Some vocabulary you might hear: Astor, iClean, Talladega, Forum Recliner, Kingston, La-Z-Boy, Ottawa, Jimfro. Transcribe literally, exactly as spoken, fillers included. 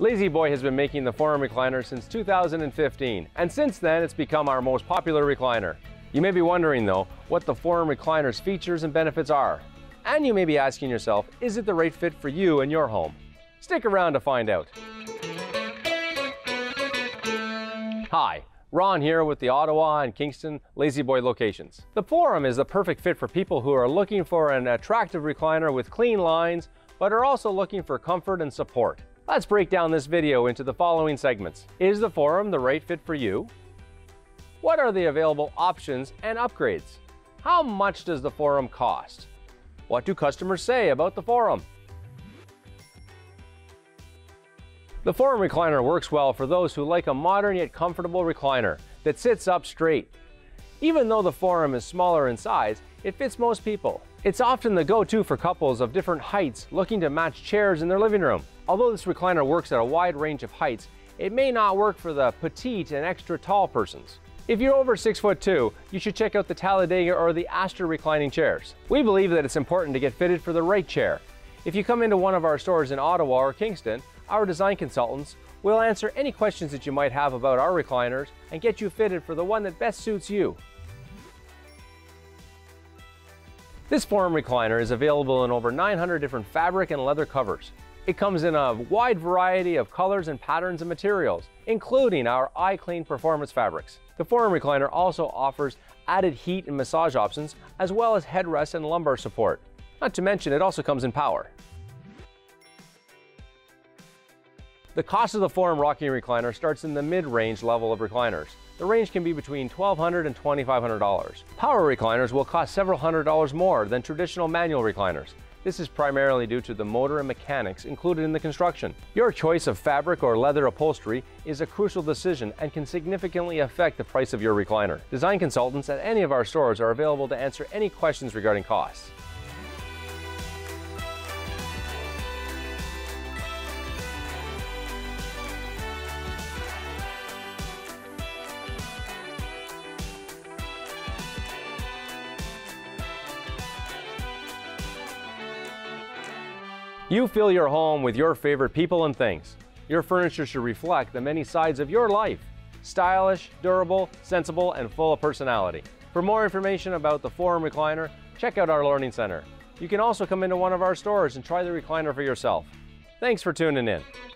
La-Z-Boy has been making the Forum Recliner since two thousand fifteen, and since then it's become our most popular recliner. You may be wondering though, what the Forum Recliner's features and benefits are. And you may be asking yourself, is it the right fit for you and your home? Stick around to find out. Hi, Ron here with the Ottawa and Kingston La-Z-Boy locations. The Forum is the perfect fit for people who are looking for an attractive recliner with clean lines, but are also looking for comfort and support. Let's break down this video into the following segments. Is the Forum the right fit for you? What are the available options and upgrades? How much does the Forum cost? What do customers say about the Forum? The Forum Recliner works well for those who like a modern yet comfortable recliner that sits up straight. Even though the Forum is smaller in size, it fits most people. It's often the go-to for couples of different heights looking to match chairs in their living room. Although this recliner works at a wide range of heights, it may not work for the petite and extra tall persons. If you're over six foot two, you should check out the Talladega or the Astor reclining chairs. We believe that it's important to get fitted for the right chair. If you come into one of our stores in Ottawa or Kingston, our design consultants will answer any questions that you might have about our recliners and get you fitted for the one that best suits you. This Forum recliner is available in over nine hundred different fabric and leather covers. It comes in a wide variety of colors and patterns and materials, including our iClean performance fabrics. The Forum recliner also offers added heat and massage options, as well as headrest and lumbar support. Not to mention, it also comes in power. The cost of the Forum rocking recliner starts in the mid-range level of recliners. The range can be between twelve hundred dollars and twenty-five hundred dollars. Power recliners will cost several hundred dollars more than traditional manual recliners. This is primarily due to the motor and mechanics included in the construction. Your choice of fabric or leather upholstery is a crucial decision and can significantly affect the price of your recliner. Design consultants at any of our stores are available to answer any questions regarding costs. You fill your home with your favorite people and things. Your furniture should reflect the many sides of your life. Stylish, durable, sensible, and full of personality. For more information about the Forum Recliner, check out our Learning Center. You can also come into one of our stores and try the recliner for yourself. Thanks for tuning in.